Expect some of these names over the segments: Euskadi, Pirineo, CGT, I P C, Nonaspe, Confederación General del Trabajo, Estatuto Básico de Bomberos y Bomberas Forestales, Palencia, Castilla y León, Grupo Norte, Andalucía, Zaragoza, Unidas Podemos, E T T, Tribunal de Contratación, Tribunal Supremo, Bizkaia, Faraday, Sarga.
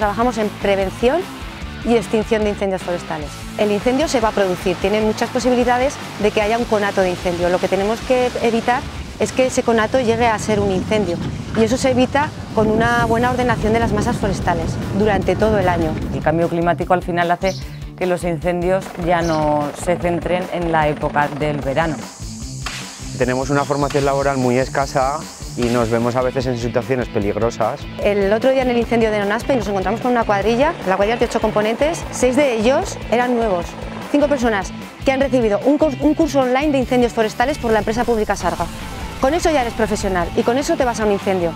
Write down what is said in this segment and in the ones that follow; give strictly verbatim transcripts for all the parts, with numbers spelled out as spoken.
trabajamos en prevención y extinción de incendios forestales. El incendio se va a producir, tiene muchas posibilidades de que haya un conato de incendio. Lo que tenemos que evitar es que ese conato llegue a ser un incendio, y eso se evita con una buena ordenación de las masas forestales durante todo el año. El cambio climático al final hace que los incendios ya no se centren en la época del verano. Tenemos una formación laboral muy escasa y nos vemos a veces en situaciones peligrosas. El otro día en el incendio de Nonaspe nos encontramos con una cuadrilla, la cuadrilla de ocho componentes, seis de ellos eran nuevos, cinco personas que han recibido un curso, un curso online de incendios forestales por la empresa pública Sarga. Con eso ya eres profesional y con eso te vas a un incendio.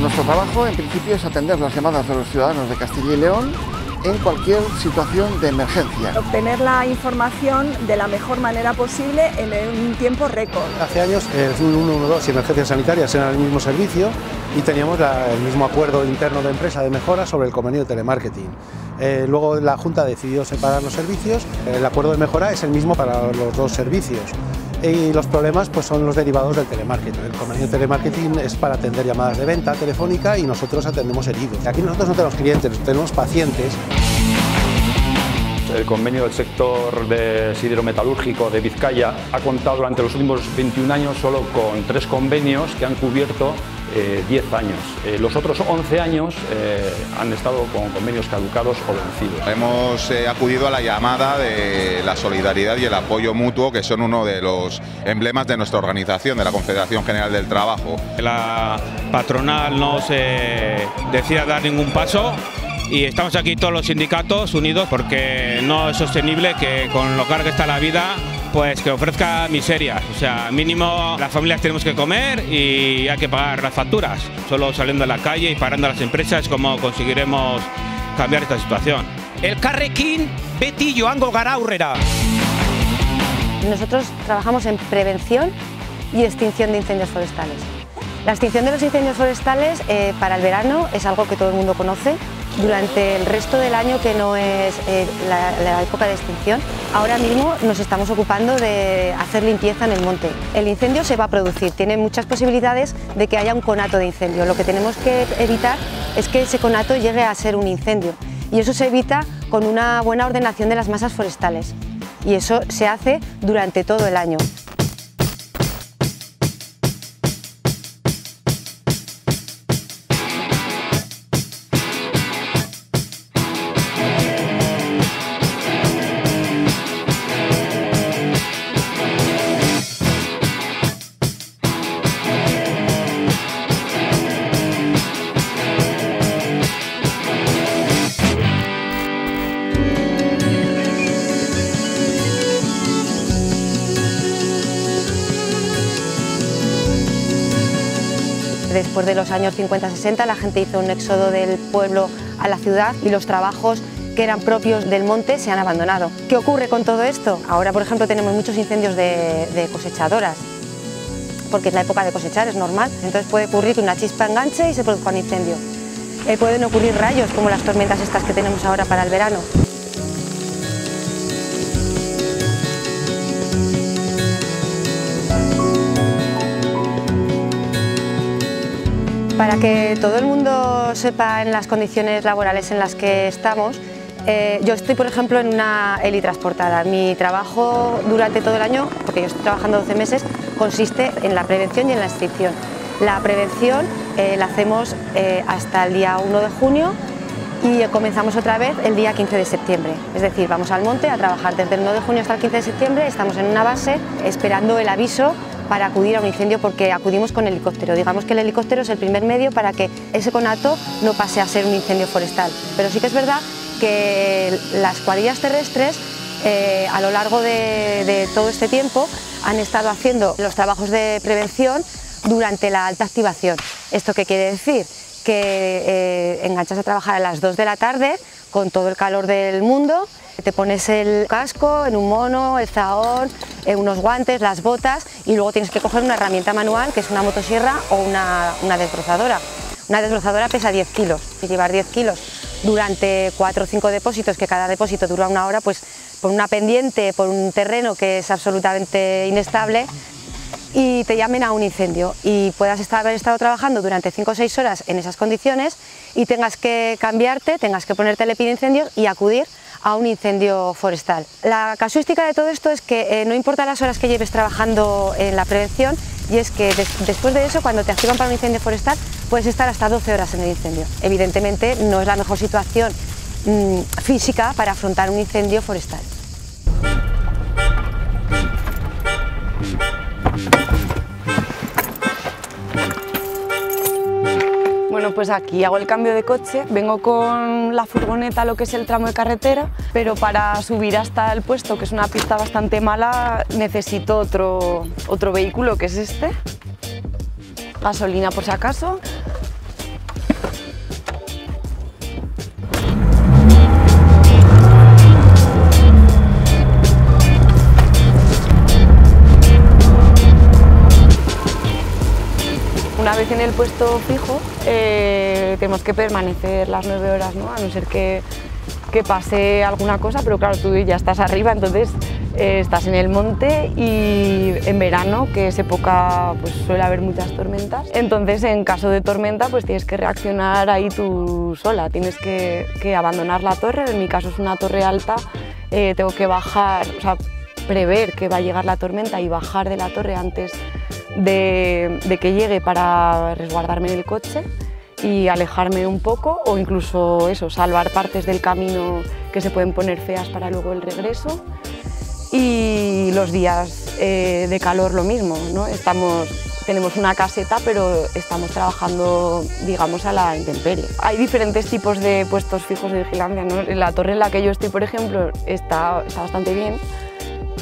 Nuestro trabajo en principio es atender las llamadas de los ciudadanos de Castilla y León en cualquier situación de emergencia. Obtener la información de la mejor manera posible en un tiempo récord. Hace años el ciento doce y emergencias sanitarias eran el mismo servicio y teníamos la, el mismo acuerdo interno de empresa de mejora sobre el convenio de telemarketing. Eh, luego la Junta decidió separar los servicios, el acuerdo de mejora es el mismo para los dos servicios. Y los problemas pues, son los derivados del telemarketing. El convenio de telemarketing es para atender llamadas de venta telefónica y nosotros atendemos heridos. Aquí nosotros no tenemos clientes, tenemos pacientes. El convenio del sector de siderometalúrgico de Bizkaia ha contado durante los últimos veintiún años solo con tres convenios que han cubierto eh, diez años. Eh, los otros once años eh, han estado con convenios caducados o vencidos. Hemos eh, acudido a la llamada de la solidaridad y el apoyo mutuo, que son uno de los emblemas de nuestra organización, de la Confederación General del Trabajo. La patronal no se decide dar ningún paso. Y estamos aquí todos los sindicatos unidos porque no es sostenible que con lo cara que está la vida, pues que ofrezca miserias. O sea, mínimo las familias tenemos que comer y hay que pagar las facturas. Solo saliendo a la calle y parando a las empresas es como conseguiremos cambiar esta situación. Elkarrekin beti joango gara aurrera. Nosotros trabajamos en prevención y extinción de incendios forestales. La extinción de los incendios forestales eh, para el verano es algo que todo el mundo conoce. Durante el resto del año, que no es eh, la, la época de extinción, ahora mismo nos estamos ocupando de hacer limpieza en el monte. El incendio se va a producir, tiene muchas posibilidades de que haya un conato de incendio. Lo que tenemos que evitar es que ese conato llegue a ser un incendio, y eso se evita con una buena ordenación de las masas forestales, y eso se hace durante todo el año. Después de los años cincuenta sesenta la gente hizo un éxodo del pueblo a la ciudad y los trabajos que eran propios del monte se han abandonado. ¿Qué ocurre con todo esto? Ahora, por ejemplo, tenemos muchos incendios de, de cosechadoras, porque es la época de cosechar, es normal. Entonces puede ocurrir que una chispa enganche y se produzca un incendio. Eh, pueden ocurrir rayos, como las tormentas estas que tenemos ahora para el verano. Para que todo el mundo sepa en las condiciones laborales en las que estamos, eh, yo estoy, por ejemplo, en una helitransportada. Mi trabajo durante todo el año, porque yo estoy trabajando doce meses, consiste en la prevención y en la extinción. La prevención eh, la hacemos eh, hasta el día uno de junio y comenzamos otra vez el día quince de septiembre. Es decir, vamos al monte a trabajar desde el uno de junio hasta el quince de septiembre, estamos en una base esperando el aviso para acudir a un incendio, porque acudimos con helicóptero. Digamos que el helicóptero es el primer medio para que ese conato no pase a ser un incendio forestal. Pero sí que es verdad que las cuadrillas terrestres eh, a lo largo de, de todo este tiempo han estado haciendo los trabajos de prevención durante la alta activación. ¿Esto qué quiere decir? Que eh, enganchas a trabajar a las dos de la tarde con todo el calor del mundo. Te pones el casco, en un mono, el zahón, unos guantes, las botas, y luego tienes que coger una herramienta manual, que es una motosierra o una, una desbrozadora. Una desbrozadora pesa diez kilos, si llevar diez kilos durante cuatro o cinco depósitos, que cada depósito dura una hora, pues por una pendiente, por un terreno que es absolutamente inestable, y te llamen a un incendio y puedas estar, haber estado trabajando durante cinco o seis horas en esas condiciones y tengas que cambiarte, tengas que ponerte el epidiincendios y acudir a un incendio forestal. La casuística de todo esto es que eh, no importa las horas que lleves trabajando en la prevención, y es que des después de eso, cuando te activan para un incendio forestal, puedes estar hasta doce horas en el incendio. Evidentemente no es la mejor situación mmm, física para afrontar un incendio forestal. Bueno, pues aquí hago el cambio de coche, vengo con la furgoneta a lo que es el tramo de carretera, pero para subir hasta el puesto, que es una pista bastante mala, necesito otro, otro vehículo, que es este. Gasolina por si acaso. Una vez en el puesto fijo, eh, tenemos que permanecer las nueve horas, ¿no? A no ser que, que pase alguna cosa, pero claro, tú ya estás arriba, entonces eh, estás en el monte y en verano, que es época, pues suele haber muchas tormentas. Entonces, en caso de tormenta, pues tienes que reaccionar ahí tú sola, tienes que, que abandonar la torre. En mi caso es una torre alta, eh, tengo que bajar, o sea, prever que va a llegar la tormenta y bajar de la torre antes De, de que llegue para resguardarme en el coche y alejarme un poco, o incluso eso, salvar partes del camino que se pueden poner feas para luego el regreso. Y los días eh, de calor lo mismo, ¿no? Estamos, tenemos una caseta, pero estamos trabajando, digamos, a la intemperie. Hay diferentes tipos de puestos fijos de vigilancia, ¿no? La torre en la que yo estoy, por ejemplo, está, está bastante bien.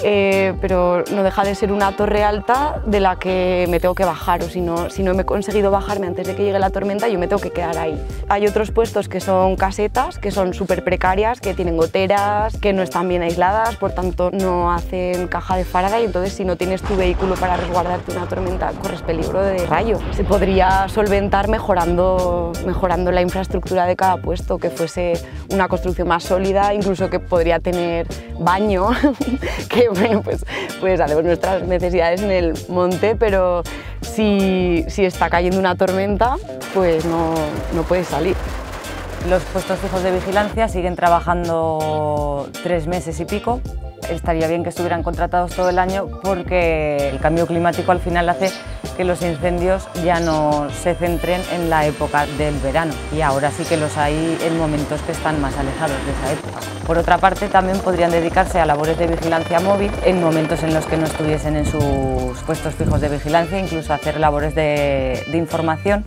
Eh, pero no deja de ser una torre alta de la que me tengo que bajar, o si no, si no me he conseguido bajarme antes de que llegue la tormenta, yo me tengo que quedar ahí. Hay otros puestos que son casetas, que son súper precarias, que tienen goteras, que no están bien aisladas, por tanto no hacen caja de Faraday, y entonces si no tienes tu vehículo para resguardarte una tormenta, corres peligro de rayo. Se podría solventar mejorando, mejorando la infraestructura de cada puesto, que fuese una construcción más sólida, incluso que podría tener baño, que bueno, pues, pues hacemos nuestras necesidades en el monte, pero si, si está cayendo una tormenta, pues no, no puedes salir. Los puestos fijos de vigilancia siguen trabajando tres meses y pico. Estaría bien que estuvieran contratados todo el año, porque el cambio climático al final hace que los incendios ya no se centren en la época del verano, y ahora sí que los hay en momentos que están más alejados de esa época. Por otra parte, también podrían dedicarse a labores de vigilancia móvil en momentos en los que no estuviesen en sus puestos fijos de vigilancia, incluso hacer labores de, de información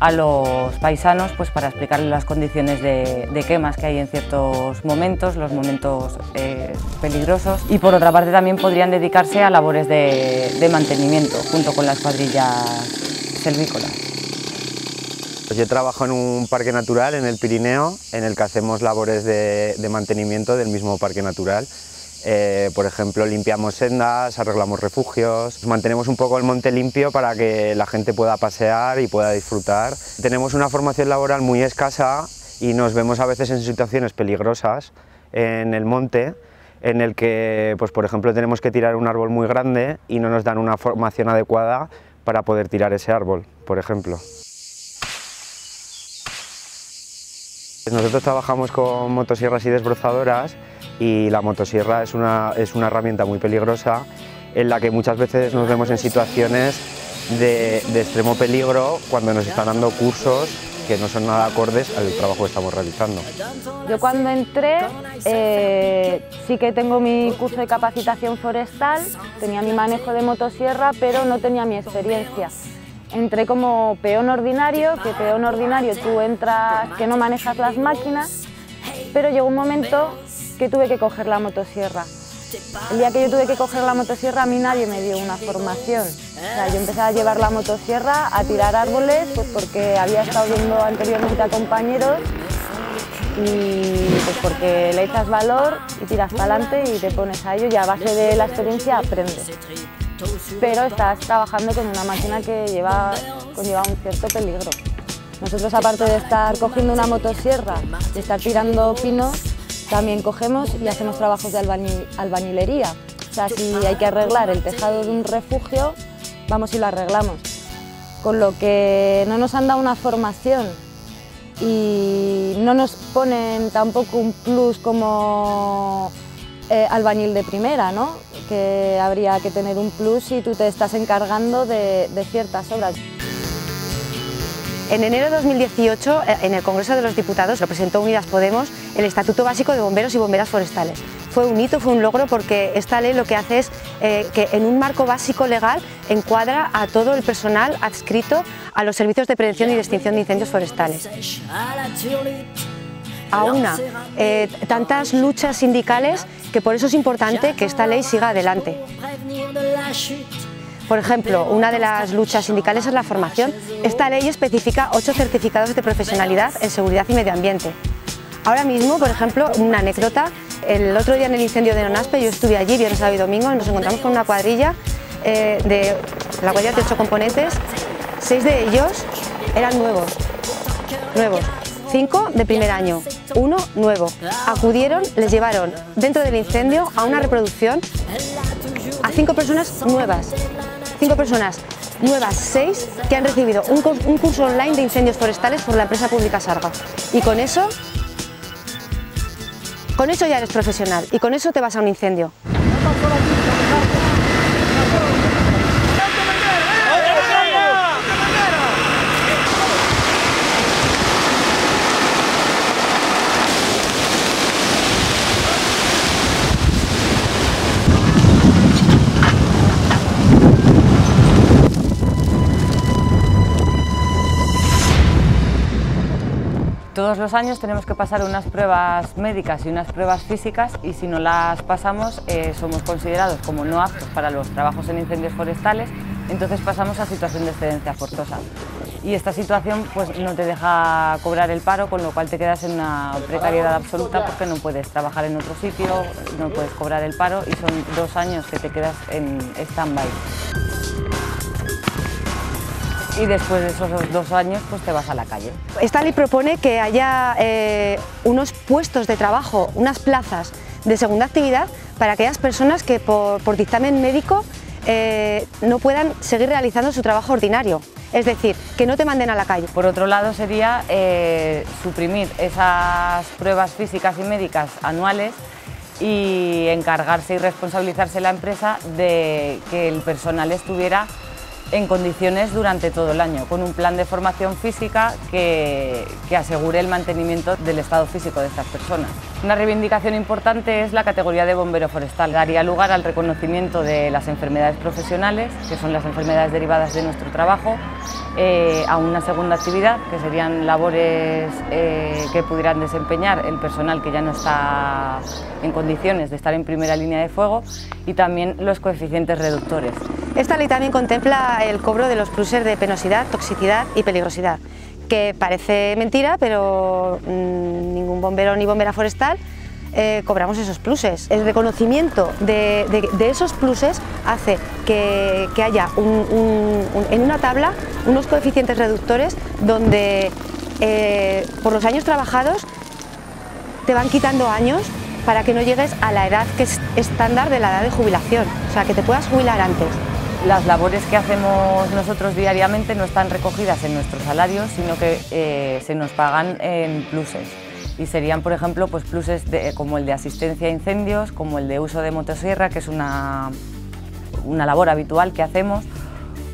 a los paisanos, pues para explicarles las condiciones de, de quemas que hay en ciertos momentos, los momentos eh, peligrosos. Y por otra parte también podrían dedicarse a labores de, de mantenimiento junto con las cuadrillas selvícolas. Pues yo trabajo en un parque natural en el Pirineo, en el que hacemos labores de, de mantenimiento del mismo parque natural. Eh, por ejemplo, limpiamos sendas, arreglamos refugios, mantenemos un poco el monte limpio para que la gente pueda pasear y pueda disfrutar. Tenemos una formación laboral muy escasa y nos vemos a veces en situaciones peligrosas en el monte, en el que, pues, por ejemplo, tenemos que tirar un árbol muy grande y no nos dan una formación adecuada para poder tirar ese árbol, por ejemplo. Nosotros trabajamos con motosierras y desbrozadoras, y la motosierra es una, es una herramienta muy peligrosa en la que muchas veces nos vemos en situaciones de, de extremo peligro cuando nos están dando cursos que no son nada acordes al trabajo que estamos realizando. Yo cuando entré eh, sí que tengo mi curso de capacitación forestal, tenía mi manejo de motosierra, pero no tenía mi experiencia. Entré como peón ordinario, que peón ordinario tú entras que no manejas las máquinas, pero llegó un momento que tuve que coger la motosierra. El día que yo tuve que coger la motosierra, a mí nadie me dio una formación. O sea, yo empecé a llevar la motosierra a tirar árboles, pues porque había estado viendo anteriormente a compañeros, y pues porque le echas valor y tiras para adelante y te pones a ello, y a base de la experiencia aprendes. Pero estás trabajando con una máquina que lleva, conlleva un cierto peligro. Nosotros, aparte de estar cogiendo una motosierra y estar tirando pinos, también cogemos y hacemos trabajos de albañil, albañilería. O sea, si hay que arreglar el tejado de un refugio, vamos y lo arreglamos. Con lo que no nos han dado una formación y no nos ponen tampoco un plus como eh, albañil de primera, ¿no? Que habría que tener un plus si tú te estás encargando de, de ciertas obras. En enero de dos mil dieciocho, en el Congreso de los Diputados, lo presentó Unidas Podemos, el Estatuto Básico de Bomberos y Bomberas Forestales. Fue un hito, fue un logro, porque esta ley lo que hace es eh, que en un marco básico legal encuadra a todo el personal adscrito a los servicios de prevención y de extinción de incendios forestales. Aúna eh, tantas luchas sindicales que por eso es importante que esta ley siga adelante. Por ejemplo, una de las luchas sindicales es la formación. Esta ley especifica ocho certificados de profesionalidad en seguridad y medio ambiente. Ahora mismo, por ejemplo, una anécdota, el otro día en el incendio de Nonaspe, yo estuve allí viernes, sábado y domingo, y nos encontramos con una cuadrilla, eh, de la cuadrilla de ocho componentes, seis de ellos eran nuevos, nuevos, cinco de primer año, uno nuevo. Acudieron, les llevaron dentro del incendio a una reproducción a cinco personas nuevas. Cinco personas nuevas, seis, que han recibido un, un curso online de incendios forestales por la empresa pública Sarga. Y con eso, con eso ya eres profesional y con eso te vas a un incendio. Todos los años tenemos que pasar unas pruebas médicas y unas pruebas físicas, y si no las pasamos eh, somos considerados como no aptos para los trabajos en incendios forestales, entonces pasamos a situación de excedencia forzosa. Y esta situación pues no te deja cobrar el paro, con lo cual te quedas en una precariedad absoluta porque no puedes trabajar en otro sitio, no puedes cobrar el paro y son dos años que te quedas en stand-by. Y después de esos dos años pues te vas a la calle. Esta ley propone que haya eh, unos puestos de trabajo, unas plazas de segunda actividad para aquellas personas que por, por dictamen médico eh, no puedan seguir realizando su trabajo ordinario. Es decir, que no te manden a la calle. Por otro lado sería eh, suprimir esas pruebas físicas y médicas anuales y encargarse y responsabilizarse la empresa de que el personal estuviera en condiciones durante todo el año, con un plan de formación física que, que asegure el mantenimiento del estado físico de estas personas. Una reivindicación importante es la categoría de bombero forestal. Daría lugar al reconocimiento de las enfermedades profesionales, que son las enfermedades derivadas de nuestro trabajo, eh, a una segunda actividad, que serían labores eh, que pudieran desempeñar el personal que ya no está en condiciones de estar en primera línea de fuego, y también los coeficientes reductores. Esta ley también contempla el cobro de los pluses de penosidad, toxicidad y peligrosidad, que parece mentira, pero mmm, ningún bombero ni bombera forestal eh, cobramos esos pluses. El reconocimiento de, de, de esos pluses hace que, que haya un, un, un, en una tabla unos coeficientes reductores donde eh, por los años trabajados te van quitando años para que no llegues a la edad que es estándar de la edad de jubilación, o sea, que te puedas jubilar antes. Las labores que hacemos nosotros diariamente no están recogidas en nuestro salario, sino que eh, se nos pagan en pluses. Y serían, por ejemplo, pues pluses de, como el de asistencia a incendios, como el de uso de motosierra, que es una, una labor habitual que hacemos,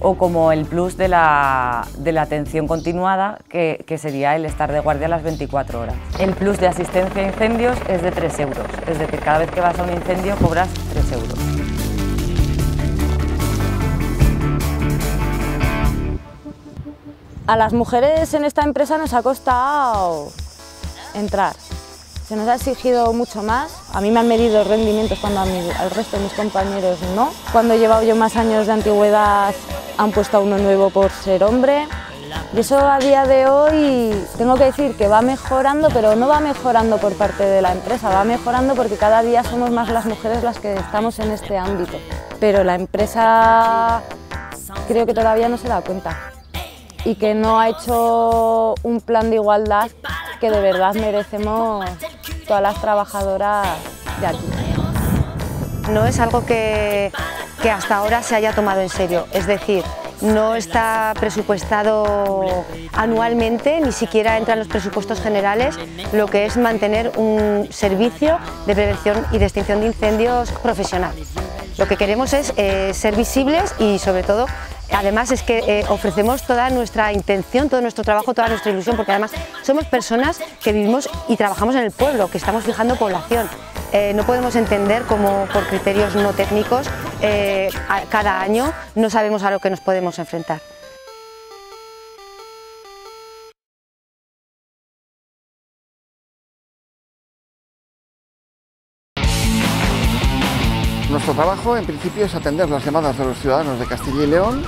o como el plus de la, de la atención continuada, que, que sería el estar de guardia las veinticuatro horas. El plus de asistencia a incendios es de tres euros, es decir, cada vez que vas a un incendio cobras tres euros. A las mujeres en esta empresa nos ha costado entrar, se nos ha exigido mucho más. A mí me han medido rendimientos cuando a mí, al resto de mis compañeros no. Cuando he llevado yo más años de antigüedad han puesto a uno nuevo por ser hombre. Y eso a día de hoy tengo que decir que va mejorando, pero no va mejorando por parte de la empresa, va mejorando porque cada día somos más las mujeres las que estamos en este ámbito. Pero la empresa creo que todavía no se da cuenta y que no ha hecho un plan de igualdad que de verdad merecemos todas las trabajadoras de aquí. No es algo que, que hasta ahora se haya tomado en serio, es decir, no está presupuestado anualmente, ni siquiera entra en los presupuestos generales, lo que es mantener un servicio de prevención y de extinción de incendios profesional. Lo que queremos es eh, ser visibles y sobre todo, además es que eh, ofrecemos toda nuestra intención, todo nuestro trabajo, toda nuestra ilusión, porque además somos personas que vivimos y trabajamos en el pueblo, que estamos fijando población. Eh, no podemos entender cómo por criterios no técnicos eh, a, cada año no sabemos a lo que nos podemos enfrentar. Nuestro trabajo en principio es atender las llamadas de los ciudadanos de Castilla y León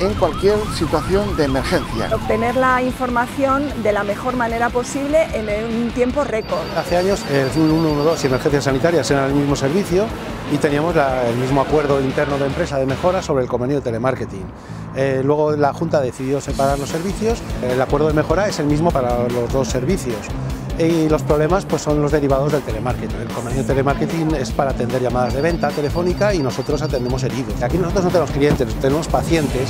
en cualquier situación de emergencia. Obtener la información de la mejor manera posible en un tiempo récord. Hace años el ciento doce y emergencias sanitarias eran el mismo servicio y teníamos la, el mismo acuerdo interno de empresa de mejora sobre el convenio de telemarketing. Eh, luego la Junta decidió separar los servicios, el acuerdo de mejora es el mismo para los dos servicios. Y los problemas pues, son los derivados del telemarketing. El convenio de telemarketing es para atender llamadas de venta telefónica y nosotros atendemos heridos. Aquí nosotros no tenemos clientes, tenemos pacientes.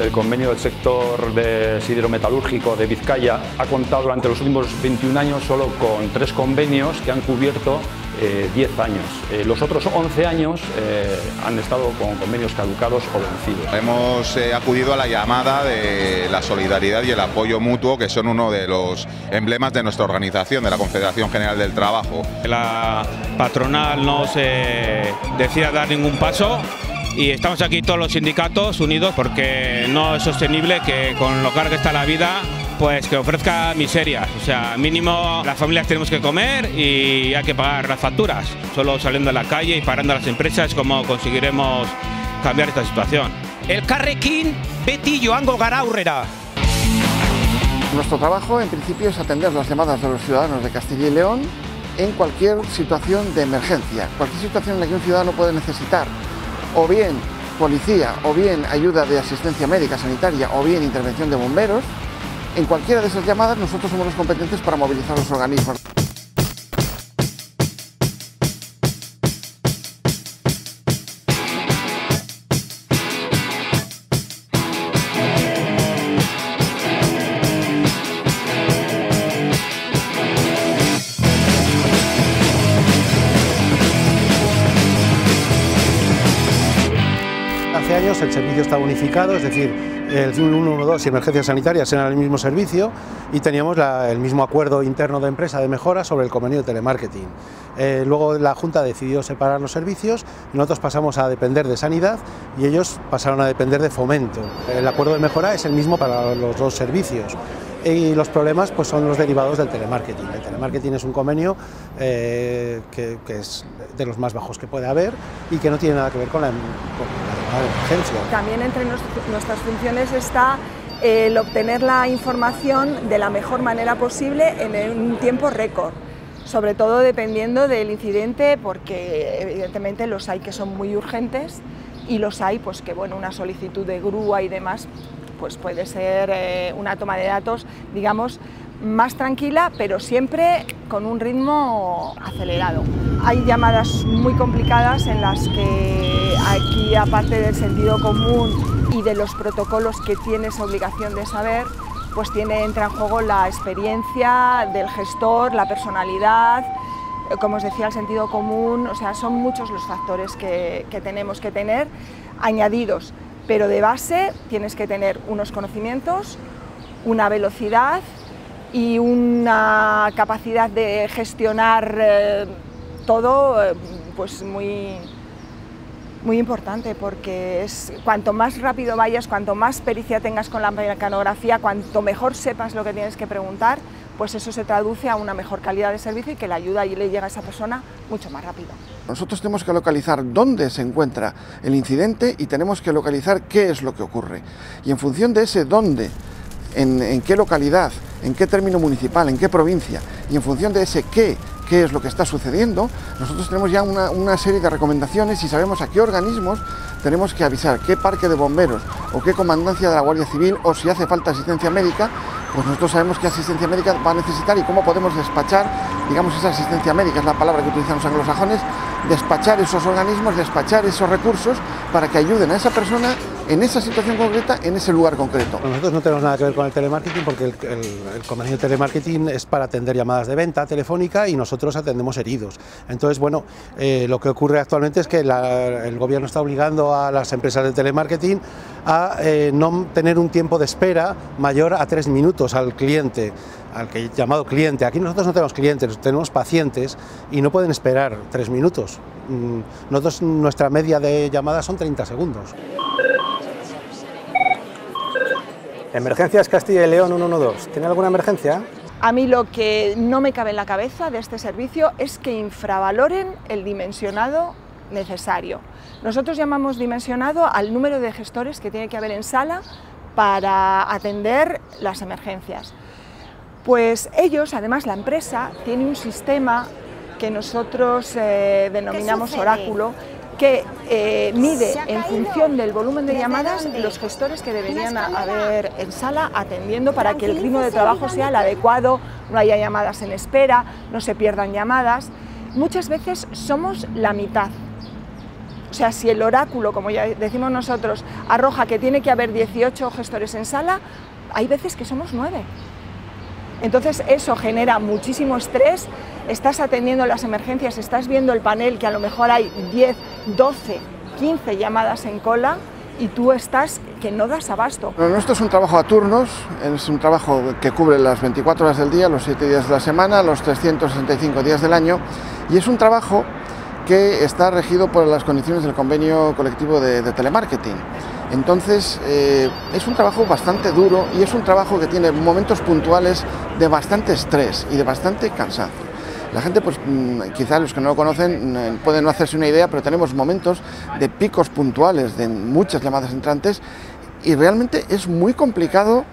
El convenio del sector de siderometalúrgico de Bizkaia ha contado durante los últimos veintiún años solo con tres convenios que han cubierto eh, diez años. Eh, los otros once años eh, han estado con convenios caducados o vencidos. Hemos eh, acudido a la llamada de la solidaridad y el apoyo mutuo, que son uno de los emblemas de nuestra organización, de la Confederación General del Trabajo. La patronal no se decide dar ningún paso. Y estamos aquí todos los sindicatos unidos porque no es sostenible que con lo caro que está la vida, pues que ofrezca miserias. O sea, mínimo las familias tenemos que comer y hay que pagar las facturas. Solo saliendo a la calle y parando a las empresas es como conseguiremos cambiar esta situación. Elkarrekin beti joango gara aurrera. Nuestro trabajo en principio es atender las llamadas de los ciudadanos de Castilla y León en cualquier situación de emergencia, cualquier situación en la que un ciudadano puede necesitar o bien policía, o bien ayuda de asistencia médica sanitaria, o bien intervención de bomberos. En cualquiera de esas llamadas nosotros somos los competentes para movilizar los organismos. Años el servicio está unificado, es decir, el ciento doce y emergencias sanitarias eran el mismo servicio y teníamos la, el mismo acuerdo interno de empresa de mejora sobre el convenio de telemarketing. Eh, luego la Junta decidió separar los servicios, nosotros pasamos a depender de sanidad y ellos pasaron a depender de fomento. El acuerdo de mejora es el mismo para los dos servicios. Y los problemas pues, son los derivados del telemarketing. El telemarketing es un convenio eh, que, que es de los más bajos que puede haber y que no tiene nada que ver con la, con la, la emergencia. También entre nos, nuestras funciones está el obtener la información de la mejor manera posible en un tiempo récord, sobre todo dependiendo del incidente, porque evidentemente los hay que son muy urgentes y los hay pues, que bueno, una solicitud de grúa y demás pues puede ser eh, una toma de datos, digamos, más tranquila, pero siempre con un ritmo acelerado. Hay llamadas muy complicadas en las que aquí, aparte del sentido común y de los protocolos que tienes obligación de saber, pues tiene, entra en juego la experiencia del gestor, la personalidad, como os decía, el sentido común, o sea, son muchos los factores que, que tenemos que tener añadidos. Pero de base tienes que tener unos conocimientos, una velocidad y una capacidad de gestionar eh, todo eh, pues muy, muy importante, porque es, cuanto más rápido vayas, cuanto más pericia tengas con la mecanografía, cuanto mejor sepas lo que tienes que preguntar, pues eso se traduce a una mejor calidad de servicio y que la ayuda y le llega a esa persona mucho más rápido. Nosotros tenemos que localizar dónde se encuentra el incidente y tenemos que localizar qué es lo que ocurre. Y en función de ese dónde, en, en qué localidad, en qué término municipal, en qué provincia, y en función de ese qué, qué es lo que está sucediendo, nosotros tenemos ya una, una serie de recomendaciones y sabemos a qué organismos tenemos que avisar, qué parque de bomberos o qué comandancia de la Guardia Civil, o si hace falta asistencia médica, pues nosotros sabemos qué asistencia médica va a necesitar y cómo podemos despachar, digamos, esa asistencia médica, es la palabra que utilizan los anglosajones, despachar esos organismos, despachar esos recursos para que ayuden a esa persona en esa situación concreta, en ese lugar concreto. Nosotros no tenemos nada que ver con el telemarketing porque el, el, el convenio de telemarketing es para atender llamadas de venta telefónica y nosotros atendemos heridos. Entonces, bueno, eh, lo que ocurre actualmente es que la, el gobierno está obligando a las empresas de telemarketing a eh, no tener un tiempo de espera mayor a tres minutos al cliente, al que llamado cliente. Aquí nosotros no tenemos clientes, tenemos pacientes y no pueden esperar tres minutos. Nosotros, nuestra media de llamadas son treinta segundos. Emergencias Castilla y León uno uno dos. ¿Tiene alguna emergencia? A mí lo que no me cabe en la cabeza de este servicio es que infravaloren el dimensionado necesario. Nosotros llamamos dimensionado al número de gestores que tiene que haber en sala para atender las emergencias. Pues ellos, además la empresa, tiene un sistema que nosotros eh, denominamos oráculo, que eh, mide en función del volumen de llamadas los gestores que deberían haber en sala atendiendo para que el ritmo de trabajo sea el adecuado, no haya llamadas en espera, no se pierdan llamadas. Muchas veces somos la mitad. O sea, si el oráculo, como ya decimos nosotros, arroja que tiene que haber dieciocho gestores en sala, hay veces que somos nueve. Entonces eso genera muchísimo estrés, estás atendiendo las emergencias, estás viendo el panel que a lo mejor hay diez, doce, quince llamadas en cola y tú estás que no das abasto. Lo nuestro es un trabajo a turnos, es un trabajo que cubre las veinticuatro horas del día, los siete días de la semana, los trescientos sesenta y cinco días del año y es un trabajo que está regido por las condiciones del convenio colectivo de, de telemarketing. Entonces, eh, es un trabajo bastante duro y es un trabajo que tiene momentos puntuales de bastante estrés y de bastante cansancio. La gente, pues quizás los que no lo conocen, pueden no hacerse una idea, pero tenemos momentos de picos puntuales de muchas llamadas entrantes y realmente es muy complicado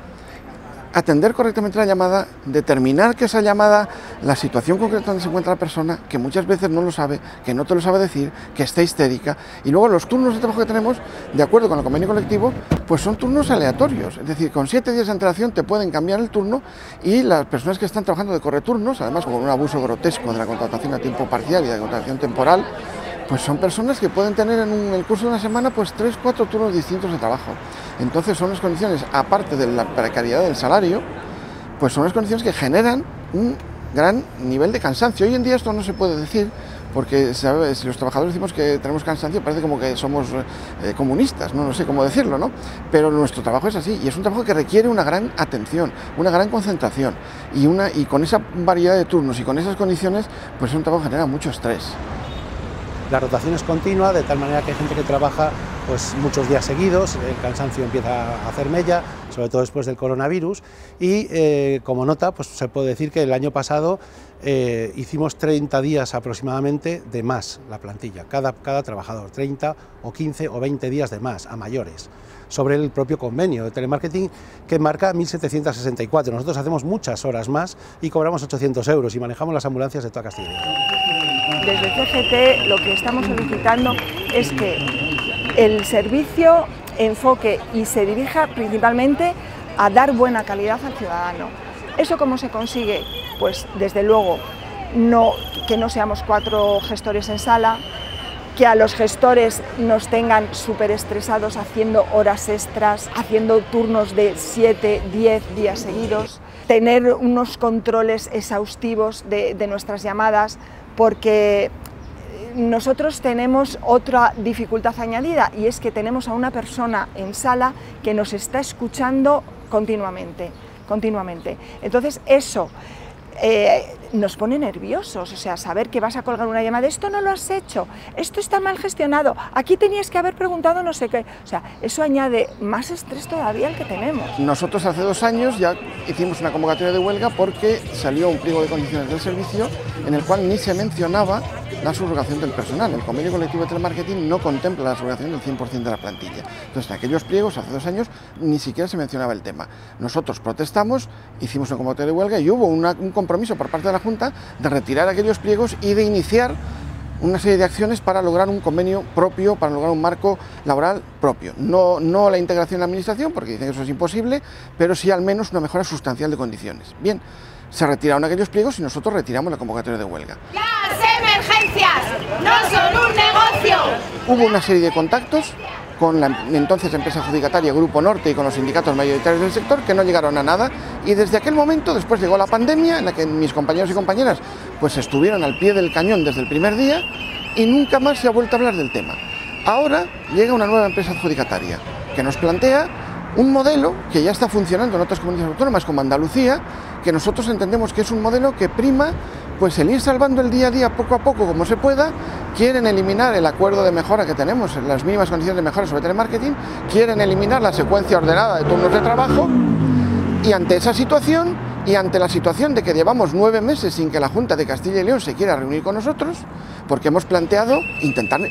atender correctamente la llamada, determinar que esa llamada, la situación concreta donde se encuentra la persona, que muchas veces no lo sabe, que no te lo sabe decir, que está histérica, y luego los turnos de trabajo que tenemos, de acuerdo con el convenio colectivo, pues son turnos aleatorios, es decir, con siete días de antelación te pueden cambiar el turno y las personas que están trabajando de correturnos, además con un abuso grotesco de la contratación a tiempo parcial y de la contratación temporal, pues son personas que pueden tener en, un, en el curso de una semana pues tres, cuatro turnos distintos de trabajo. Entonces son las condiciones, aparte de la precariedad del salario, pues son las condiciones que generan un gran nivel de cansancio. Hoy en día esto no se puede decir, porque ¿sabes? Si los trabajadores decimos que tenemos cansancio parece como que somos eh, comunistas, ¿no? No sé cómo decirlo, ¿no? Pero nuestro trabajo es así y es un trabajo que requiere una gran atención, una gran concentración y, una, y con esa variedad de turnos y con esas condiciones, pues es un trabajo que genera mucho estrés. La rotación es continua, de tal manera que hay gente que trabaja pues, muchos días seguidos, el cansancio empieza a hacer mella, sobre todo después del coronavirus, y eh, como nota pues, se puede decir que el año pasado eh, hicimos treinta días aproximadamente de más la plantilla, cada, cada trabajador, treinta o quince o veinte días de más a mayores, sobre el propio convenio de telemarketing que marca mil setecientos sesenta y cuatro. Nosotros hacemos muchas horas más y cobramos ochocientos euros y manejamos las ambulancias de toda Castilla. Desde C G T lo que estamos solicitando es que el servicio enfoque y se dirija principalmente a dar buena calidad al ciudadano. ¿Eso cómo se consigue? Pues desde luego no, que no seamos cuatro gestores en sala, que a los gestores nos tengan súper estresados haciendo horas extras, haciendo turnos de siete, diez días seguidos, tener unos controles exhaustivos de, de nuestras llamadas, porque nosotros tenemos otra dificultad añadida y es que tenemos a una persona en sala que nos está escuchando continuamente, continuamente. Entonces eso eh, nos pone nerviosos, o sea, saber que vas a colgar una llamada, esto no lo has hecho, esto está mal gestionado, aquí tenías que haber preguntado no sé qué, o sea, eso añade más estrés todavía al que tenemos. Nosotros hace dos años ya hicimos una convocatoria de huelga porque salió un pliego de condiciones del servicio en el cual ni se mencionaba la subrogación del personal. El convenio colectivo de telemarketing no contempla la subrogación del cien por ciento de la plantilla. Entonces, en aquellos pliegos, hace dos años, ni siquiera se mencionaba el tema. Nosotros protestamos, hicimos una convocatoria de huelga y hubo una, un compromiso por parte de la Junta de retirar aquellos pliegos y de iniciar una serie de acciones para lograr un convenio propio, para lograr un marco laboral propio. No, no la integración en la administración, porque dicen que eso es imposible, pero sí al menos una mejora sustancial de condiciones. Bien, se retiraron aquellos pliegos y nosotros retiramos la convocatoria de huelga. ¡Las emergencias! no son un negocio. Hubo una serie de contactos con la entonces empresa adjudicataria Grupo Norte y con los sindicatos mayoritarios del sector, que no llegaron a nada, y desde aquel momento, después llegó la pandemia, en la que mis compañeros y compañeras pues estuvieron al pie del cañón desde el primer día, y nunca más se ha vuelto a hablar del tema. Ahora llega una nueva empresa adjudicataria, que nos plantea un modelo que ya está funcionando en otras comunidades autónomas, como Andalucía, que nosotros entendemos que es un modelo que prima pues el ir salvando el día a día poco a poco como se pueda. Quieren eliminar el acuerdo de mejora que tenemos, las mínimas condiciones de mejora sobre telemarketing, quieren eliminar la secuencia ordenada de turnos de trabajo, y ante esa situación, y ante la situación de que llevamos nueve meses sin que la Junta de Castilla y León se quiera reunir con nosotros, porque hemos planteado intentar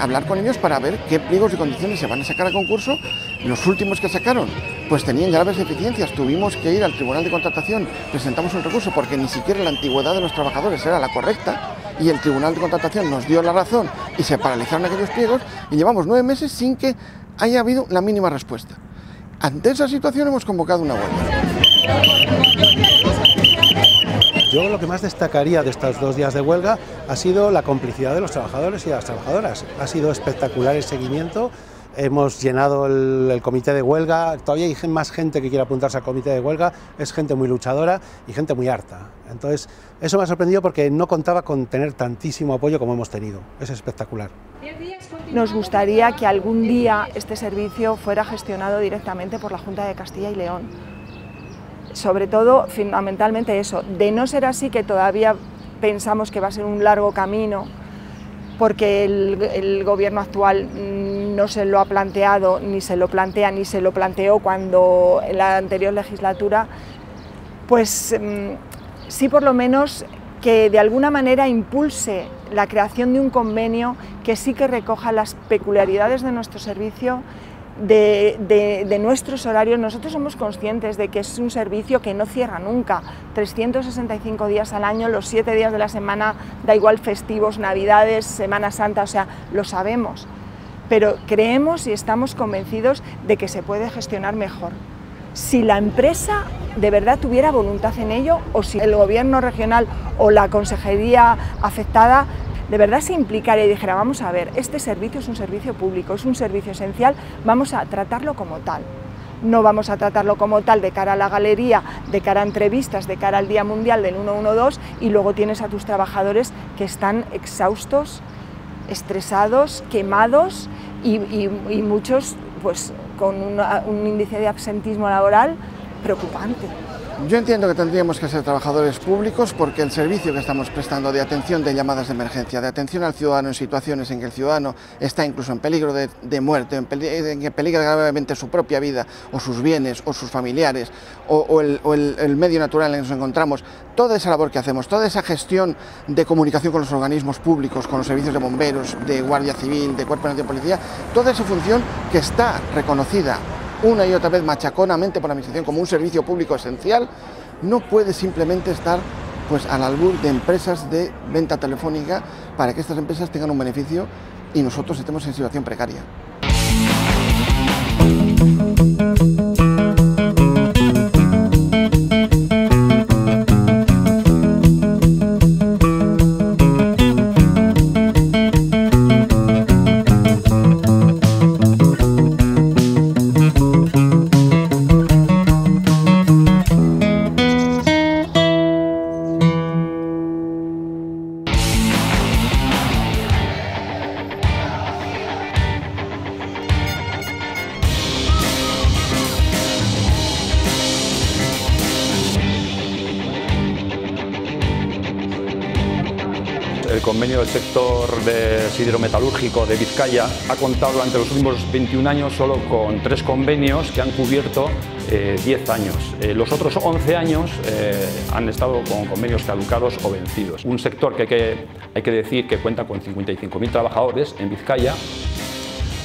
hablar con ellos para ver qué pliegos y condiciones se van a sacar a concurso. Los últimos que sacaron pues tenían graves deficiencias, tuvimos que ir al Tribunal de Contratación, presentamos un recurso porque ni siquiera la antigüedad de los trabajadores era la correcta, y el Tribunal de Contratación nos dio la razón y se paralizaron aquellos pliegos, y llevamos nueve meses sin que haya habido la mínima respuesta. Ante esa situación hemos convocado una huelga. Yo lo que más destacaría de estos dos días de huelga ha sido la complicidad de los trabajadores y de las trabajadoras. Ha sido espectacular el seguimiento. Hemos llenado el, el comité de huelga, todavía hay más gente que quiere apuntarse al comité de huelga, es gente muy luchadora y gente muy harta. Entonces, eso me ha sorprendido porque no contaba con tener tantísimo apoyo como hemos tenido. Es espectacular. Nos gustaría que algún día este servicio fuera gestionado directamente por la Junta de Castilla y León. Sobre todo, fundamentalmente eso, de no ser así, que todavía pensamos que va a ser un largo camino, porque el, el gobierno actual no se lo ha planteado, ni se lo plantea, ni se lo planteó cuando en la anterior legislatura, pues sí, por lo menos que de alguna manera impulse la creación de un convenio que sí que recoja las peculiaridades de nuestro servicio, De, de, de nuestros horarios. Nosotros somos conscientes de que es un servicio que no cierra nunca, trescientos sesenta y cinco días al año, los siete días de la semana, da igual festivos, navidades, Semana Santa, o sea, lo sabemos, pero creemos y estamos convencidos de que se puede gestionar mejor, si la empresa de verdad tuviera voluntad en ello, o si el gobierno regional o la consejería afectada de verdad se implicara y dijera, vamos a ver, este servicio es un servicio público, es un servicio esencial, vamos a tratarlo como tal. No vamos a tratarlo como tal de cara a la galería, de cara a entrevistas, de cara al Día Mundial del uno uno dos, y luego tienes a tus trabajadores que están exhaustos, estresados, quemados y, y, y muchos pues, con una, un índice de absentismo laboral preocupante. Yo entiendo que tendríamos que ser trabajadores públicos porque el servicio que estamos prestando de atención de llamadas de emergencia, de atención al ciudadano en situaciones en que el ciudadano está incluso en peligro de, de muerte, en, pelig- en que peligra gravemente su propia vida o sus bienes o sus familiares o, o, el, o el, el medio natural en el que nos encontramos, toda esa labor que hacemos, toda esa gestión de comunicación con los organismos públicos, con los servicios de bomberos, de guardia civil, de cuerpo de policía, toda esa función que está reconocida una y otra vez machaconamente por la Administración como un servicio público esencial, no puede simplemente estar pues, al albur de empresas de venta telefónica para que estas empresas tengan un beneficio y nosotros estemos en situación precaria. El convenio del sector de siderometalúrgico de Bizkaia ha contado durante los últimos veintiún años solo con tres convenios que han cubierto eh, diez años. Eh, los otros once años eh, han estado con convenios caducados o vencidos. Un sector que hay que, hay que decir que cuenta con cincuenta y cinco mil trabajadores en Bizkaia,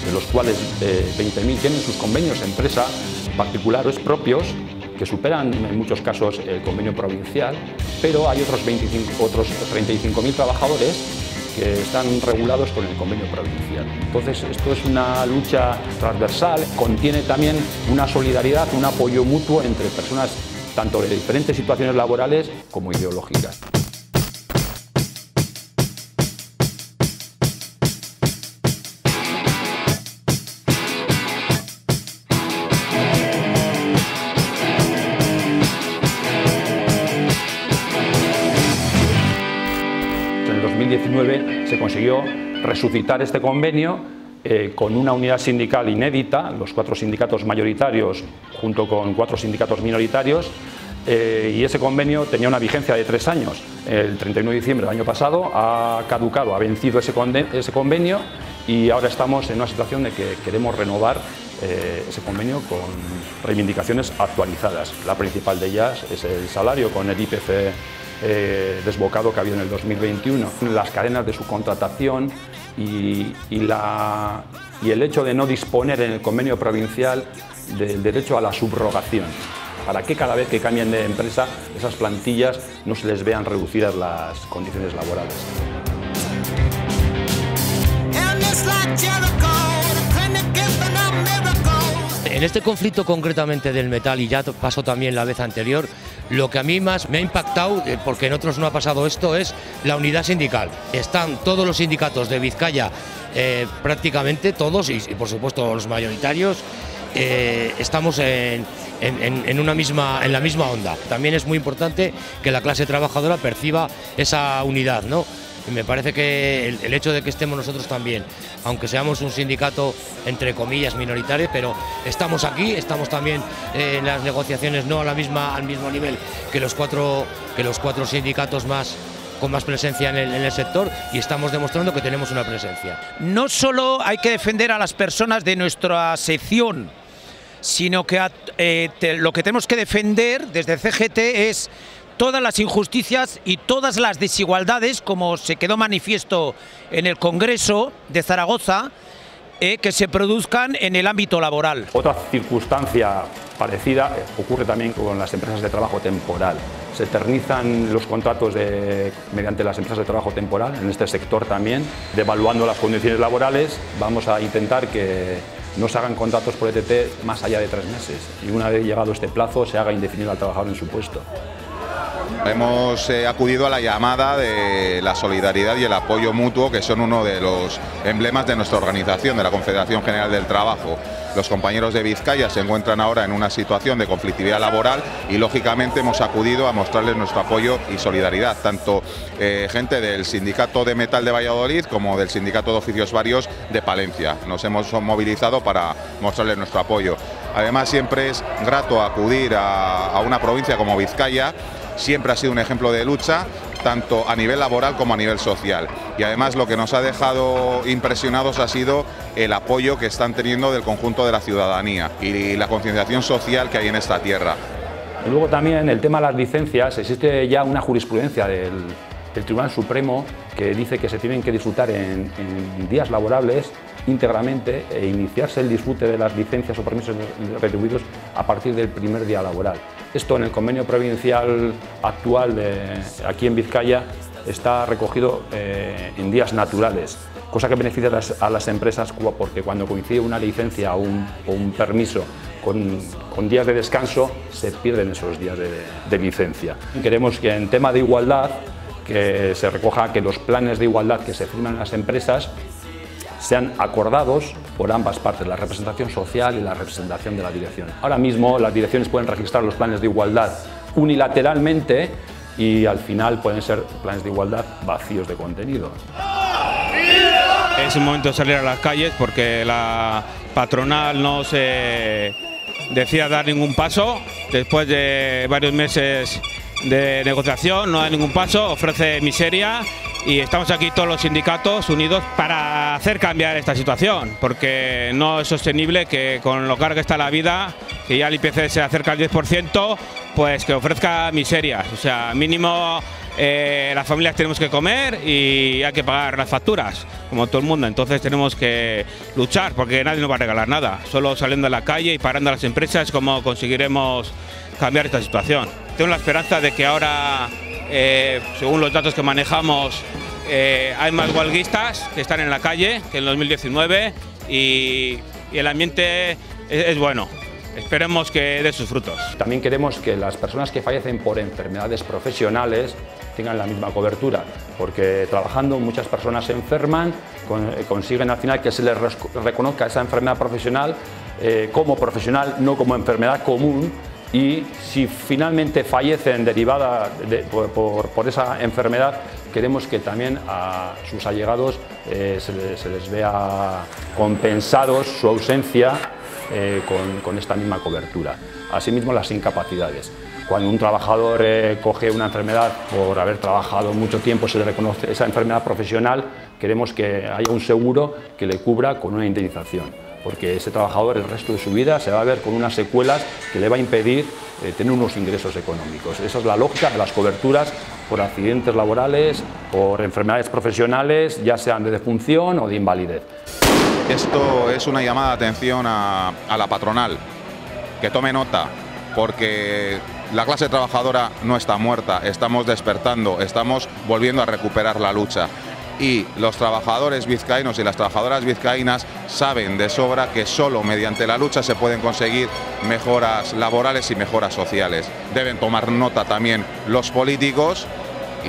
de los cuales eh, veinte mil tienen sus convenios empresa particulares propios, que superan en muchos casos el convenio provincial, pero hay otros, veinticinco, otros treinta y cinco mil trabajadores que están regulados con el convenio provincial. Entonces, esto es una lucha transversal, contiene también una solidaridad, un apoyo mutuo entre personas tanto de diferentes situaciones laborales como ideológicas. se consiguió resucitar este convenio eh, con una unidad sindical inédita, los cuatro sindicatos mayoritarios junto con cuatro sindicatos minoritarios, eh, y ese convenio tenía una vigencia de tres años. El treinta y uno de diciembre del año pasado ha caducado, ha vencido ese, ese convenio, y ahora estamos en una situación de que queremos renovar eh, ese convenio con reivindicaciones actualizadas. La principal de ellas es el salario, con el I P C eh, desbocado que ha habido en el dos mil veintiuno, las cadenas de subcontratación y, y, la, y el hecho de no disponer en el convenio provincial del derecho a la subrogación, para que cada vez que cambien de empresa esas plantillas no se les vean reducidas las condiciones laborales. En este conflicto concretamente del metal, y ya pasó también la vez anterior, lo que a mí más me ha impactado, porque en otros no ha pasado esto, es la unidad sindical. Están todos los sindicatos de Vizcaya, eh, prácticamente todos, y, y por supuesto los mayoritarios, eh, estamos en, en, en, una misma, en la misma onda. También es muy importante que la clase trabajadora perciba esa unidad, ¿no? Me parece que el, el hecho de que estemos nosotros también, aunque seamos un sindicato entre comillas minoritario, pero estamos aquí, estamos también eh, en las negociaciones, no a la misma, al mismo nivel que los cuatro, que los cuatro sindicatos más con más presencia en el, en el sector, y estamos demostrando que tenemos una presencia. No solo hay que defender a las personas de nuestra sección, sino que eh, te, lo que tenemos que defender desde C G T es todas las injusticias y todas las desigualdades, como se quedó manifiesto en el Congreso de Zaragoza, eh, que se produzcan en el ámbito laboral. Otra circunstancia parecida ocurre también con las empresas de trabajo temporal. Se eternizan los contratos de, mediante las empresas de trabajo temporal, en este sector también, devaluando las condiciones laborales. Vamos a intentar que no se hagan contratos por E T T más allá de tres meses, y una vez llegado este plazo se haga indefinido al trabajador en su puesto. Hemos eh, acudido a la llamada de la solidaridad y el apoyo mutuo, que son uno de los emblemas de nuestra organización, de la Confederación General del Trabajo. Los compañeros de Vizcaya se encuentran ahora en una situación de conflictividad laboral y, lógicamente, hemos acudido a mostrarles nuestro apoyo y solidaridad, tanto eh, gente del Sindicato de Metal de Valladolid como del Sindicato de Oficios Varios de Palencia. Nos hemos movilizado para mostrarles nuestro apoyo. Además, siempre es grato acudir a, a una provincia como Vizcaya. Siempre ha sido un ejemplo de lucha, tanto a nivel laboral como a nivel social. Y además lo que nos ha dejado impresionados ha sido el apoyo que están teniendo del conjunto de la ciudadanía y la concienciación social que hay en esta tierra. Luego también el tema de las licencias, existe ya una jurisprudencia del, del Tribunal Supremo que dice que se tienen que disfrutar en, en días laborables íntegramente e iniciarse el disfrute de las licencias o permisos retribuidos a partir del primer día laboral. Esto en el convenio provincial actual de aquí en Vizcaya está recogido eh, en días naturales, cosa que beneficia a las, a las empresas, porque cuando coincide una licencia o un, o un permiso con, con días de descanso se pierden esos días de, de licencia. Queremos que en tema de igualdad que se recoja que los planes de igualdad que se firman en las empresas sean acordados por ambas partes, la representación social y la representación de la dirección. Ahora mismo las direcciones pueden registrar los planes de igualdad unilateralmente y al final pueden ser planes de igualdad vacíos de contenido. Es un momento de salir a las calles porque la patronal no se decía dar ningún paso. Después de varios meses de negociación no da ningún paso, ofrece miseria. Y estamos aquí todos los sindicatos unidos para hacer cambiar esta situación, porque no es sostenible que con lo caro que está la vida, que ya el I P C se acerca al diez por ciento, pues que ofrezca miserias. O sea, mínimo eh, las familias tenemos que comer y hay que pagar las facturas, como todo el mundo. Entonces tenemos que luchar, porque nadie nos va a regalar nada. Solo saliendo a la calle y parando a las empresas es como conseguiremos cambiar esta situación. Tengo la esperanza de que ahora, Eh, según los datos que manejamos, eh, hay más huelguistas que están en la calle que en dos mil diecinueve y, y el ambiente es, es bueno. Esperemos que dé sus frutos. También queremos que las personas que fallecen por enfermedades profesionales tengan la misma cobertura, porque trabajando muchas personas se enferman, con, consiguen al final que se les reconozca esa enfermedad profesional eh, como profesional, no como enfermedad común. Y si finalmente fallecen derivada de, por, por, por esa enfermedad, queremos que también a sus allegados eh, se, les, se les vea compensados su ausencia eh, con, con esta misma cobertura. Asimismo, las incapacidades. Cuando un trabajador eh, coge una enfermedad por haber trabajado mucho tiempo, se le reconoce esa enfermedad profesional, queremos que haya un seguro que le cubra con una indemnización, porque ese trabajador el resto de su vida se va a ver con unas secuelas que le va a impedir eh, tener unos ingresos económicos. Esa es la lógica de las coberturas por accidentes laborales, por enfermedades profesionales, ya sean de defunción o de invalidez. Esto es una llamada de atención a, a la patronal, que tome nota, porque la clase trabajadora no está muerta, estamos despertando, estamos volviendo a recuperar la lucha. Y los trabajadores vizcaínos y las trabajadoras vizcaínas saben de sobra que solo mediante la lucha se pueden conseguir mejoras laborales y mejoras sociales. Deben tomar nota también los políticos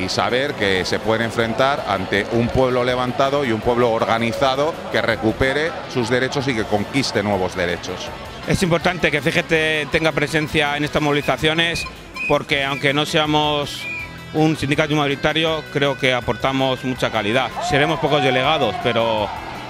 y saber que se pueden enfrentar ante un pueblo levantado y un pueblo organizado que recupere sus derechos y que conquiste nuevos derechos. Es importante que F G T tenga presencia en estas movilizaciones porque, aunque no seamos un sindicato mayoritario, creo que aportamos mucha calidad. Seremos pocos delegados, pero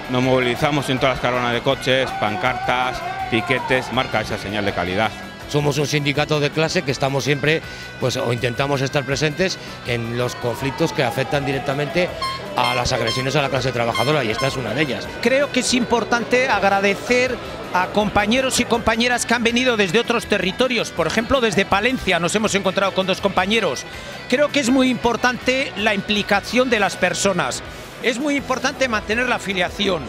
nos movilizamos en todas las caravanas de coches, pancartas, piquetes, marca esa señal de calidad. Somos un sindicato de clase que estamos siempre, pues, o intentamos estar presentes en los conflictos que afectan directamente a las agresiones a la clase trabajadora, y esta es una de ellas. Creo que es importante agradecer a compañeros y compañeras que han venido desde otros territorios, por ejemplo desde Palencia nos hemos encontrado con dos compañeros. Creo que es muy importante la implicación de las personas, es muy importante mantener la afiliación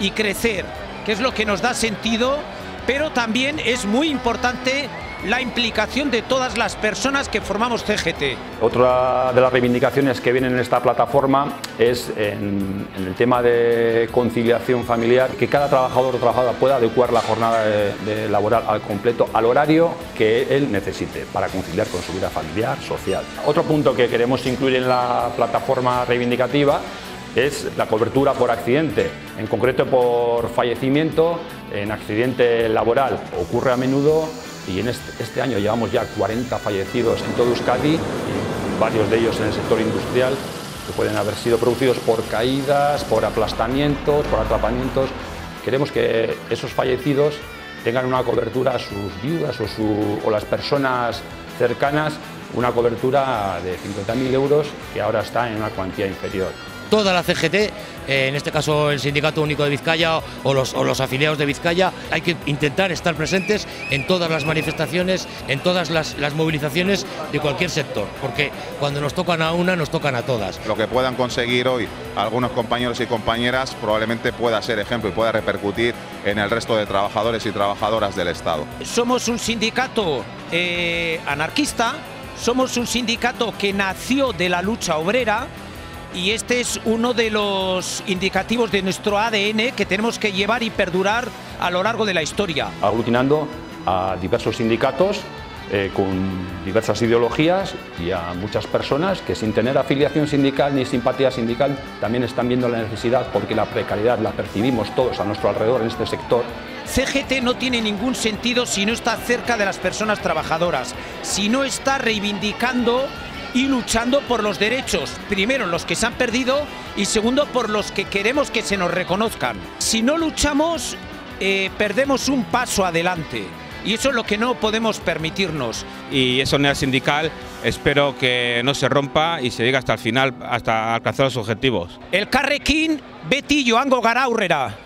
y crecer, que es lo que nos da sentido. Pero también es muy importante la implicación de todas las personas que formamos C G T. Otra de las reivindicaciones que vienen en esta plataforma es en, en el tema de conciliación familiar, que cada trabajador o trabajadora pueda adecuar la jornada de, de laboral al completo al horario que él necesite para conciliar con su vida familiar, social. Otro punto que queremos incluir en la plataforma reivindicativa es la cobertura por accidente, en concreto por fallecimiento en accidente laboral. Ocurre a menudo y en este, este año llevamos ya cuarenta fallecidos en todo Euskadi, y varios de ellos en el sector industrial, que pueden haber sido producidos por caídas, por aplastamientos, por atrapamientos. Queremos que esos fallecidos tengan una cobertura, sus viudas o, su, o las personas cercanas, una cobertura de cincuenta mil euros, que ahora está en una cuantía inferior. Toda la C G T, en este caso el Sindicato Único de Bizkaia o los, o los afiliados de Bizkaia, hay que intentar estar presentes en todas las manifestaciones, en todas las, las movilizaciones de cualquier sector, porque cuando nos tocan a una, nos tocan a todas. Lo que puedan conseguir hoy algunos compañeros y compañeras probablemente pueda ser ejemplo y pueda repercutir en el resto de trabajadores y trabajadoras del Estado. Somos un sindicato eh, anarquista, somos un sindicato que nació de la lucha obrera, y este es uno de los indicativos de nuestro A D N que tenemos que llevar y perdurar a lo largo de la historia. Aglutinando a diversos sindicatos eh, con diversas ideologías y a muchas personas que, sin tener afiliación sindical ni simpatía sindical, también están viendo la necesidad, porque la precariedad la percibimos todos a nuestro alrededor en este sector. C G T no tiene ningún sentido si no está cerca de las personas trabajadoras, si no está reivindicando y luchando por los derechos, primero los que se han perdido y segundo por los que queremos que se nos reconozcan. Si no luchamos, eh, perdemos un paso adelante, y eso es lo que no podemos permitirnos. Y esa unidad sindical espero que no se rompa y se llegue hasta el final, hasta alcanzar los objetivos. Elkarrekin beti joango gara aurrera.